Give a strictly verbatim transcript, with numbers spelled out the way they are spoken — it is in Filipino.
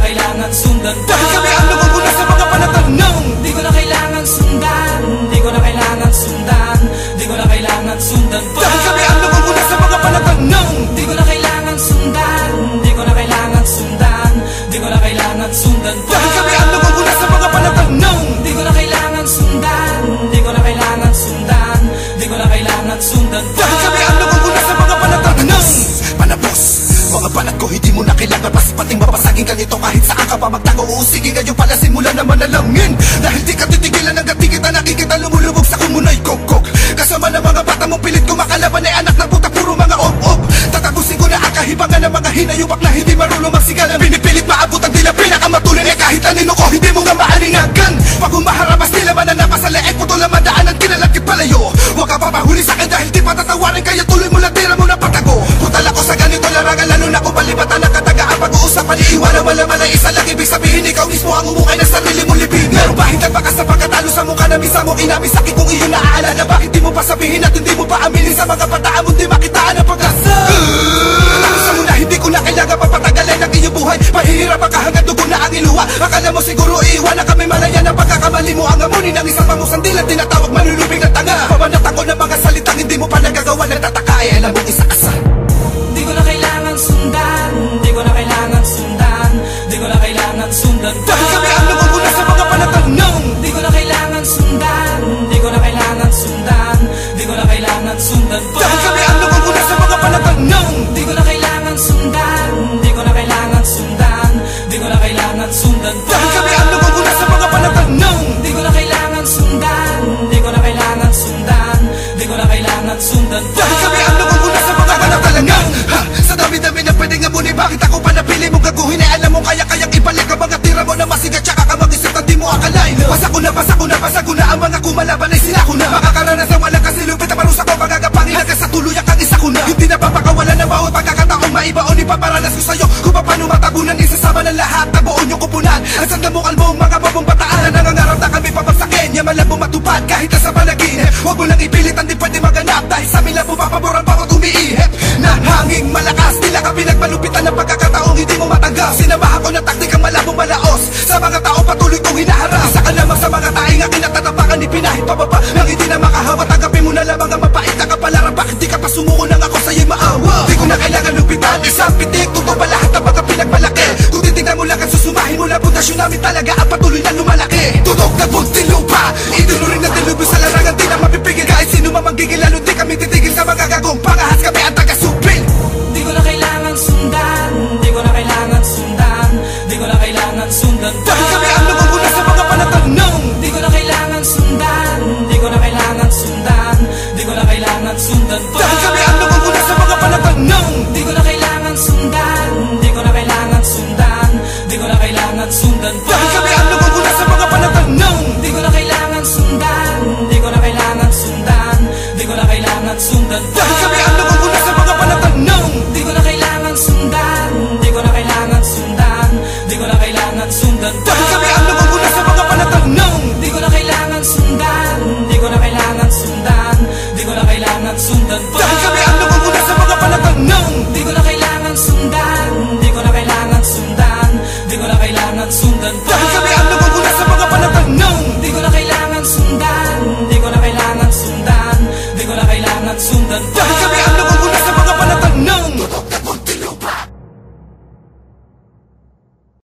Dahil kami ang nabubula sa mga palatanong, di ko na kailangan sundan, di ko na kailangan sundan, di ko na kailangan sundan pa. Dahil kami ang nabubula sa mga palatanong, di ko na kailangan sundan, di ko na kailangan sundan, di ko na kailangan sundan pa. Dahil kami ang nabubula sa mga palatanong, di ko na kailangan sundan, di ko na kailangan sundan, di ko na kailangan sundan pa. Dahil kami ang nabubula sa mga palatanong, panapos mga panat ko hindi mo na kailangan pasipating mapasaging ganito kahit saan ka pa magtago. Uusigin ngayon pala simula na manalangin, dahil di ka titigilan hanggang di kita nakikita lumulubog sa kumunay kokok. Kasama ng mga bata mong pilit ko makalaban ay anak ng puta, puro mga op-op. Tatapusin ko na ang kahibangan ng mga hinayupak na hindi marunong magsigala. Binipilit maabot ang dila pinakamatuloy eh kahit anino ko hindi mo nga maalingagan. Pag humaharabas nila mananapas sa leeg, puto lang madaan ang kinalakit palayo. Huwag ka papahuli sa'kin dahil di pa tatawarin, kaya tuloy mo lang tira mo na patago. Putala ko sa ganito larangan, lalo na kung palibatan ang katagaan. Pag-uusapan iiwanan mo naman ang isa lang, ibig sabihin ikaw mismo ang umukay ng sarili mong libid. Pero bakit nagbakas na pagkatalo sa mukha na misa mo inamin? Sakit kung iyon naaalala, bakit di mo pa sabihin at hindi mo pa aminin sa mga pataan mo? Di makitaan ang pagkasa sa muna, hindi ko na kailangan papatagalan ang iyong buhay. Mahihirap ang kahangad dugo na ang iluha. Akala mo siguro iiwan na kami, malaya ng pagkakamali mo ang amunin ng isang pamusang dilan tinatawag manulubing na tanga. Pamanat ako ng mga salitang hindi mo pa nagagawa, nagtataka ay alam mo isa kasa. Di ko na kailangan sundan, di ko na kailangan sundan, di ko na kailangan sundan. Dahil kami ang nabubula sa mga palatanong, di ko na kailangan sundan, di ko na kailangan sundan, di ko na kailangan sundan. Dahil kami ang nabubula sa mga palatanong, di ko na kailangan sundan, di ko na kailangan sundan, di ko na kailangan sundan. Dahil kami ang nabubula sa mga palatanong, di ko na kailangan sundan, di ko na kailangan sundan, di ko na kailangan sundan. Dahil kami ang nabubula sa mga palatanong. Sa dami-dami na pwedeng abunin, bakit ako pa napili mong gaguhin? Ay alam mong kaya-kayang ibalik ang mga tira mo na masigat, tsaka ka mag-isip na di mo akalain. Basa ko na, basa ko na, basa ko na, ang mga kumalaban ay sila ko na. Makakaranas ang walang kasilupit na parusa ko, magagapangin hanggang sa tuluyang kang isa ko na. Hindi na papakawalan ng bawat pagkakataong maiba o ipaparanas ko sa'yo kung paano matabunan, isasama ng lahat na buon yung kupunan. At sa damukal mo mga babong bataan na nangangarap na kami papagsakin, yaman lang bumatupad kahit na sa panaginip. Huwag mo lang ipilit ang di pwede maganap, dahil sa amin lang pumapaboran pa ako tumiihip na hanging malakas. Tila ka pinagmalupitan ng pagkakataong hindi mo matanggap. Sinamahan ko ng taktikang malabong malaos sa mga tao patuloy kong hinaharap. Isa ka lamang sa mga taing akin at tatapakan, ipinahit pababa nang hindi na makahawat. Tanggapin mo na lamang ang mapait na kapalaran, bakit di ka pa sumuko nang ako sa'yo'y maawa. Di ko na kailangan lupitan, isang pitik tuto pa lahat ang mga pinagmalaki. Kung titignan mo lang at susumahin mo lang puntasyon namin talaga at patuloy na lumalaki. Tunog na muntilupa, itinuring na dilubyo sa larangan, di na mapipigil kahit sino mamang gigil, lalo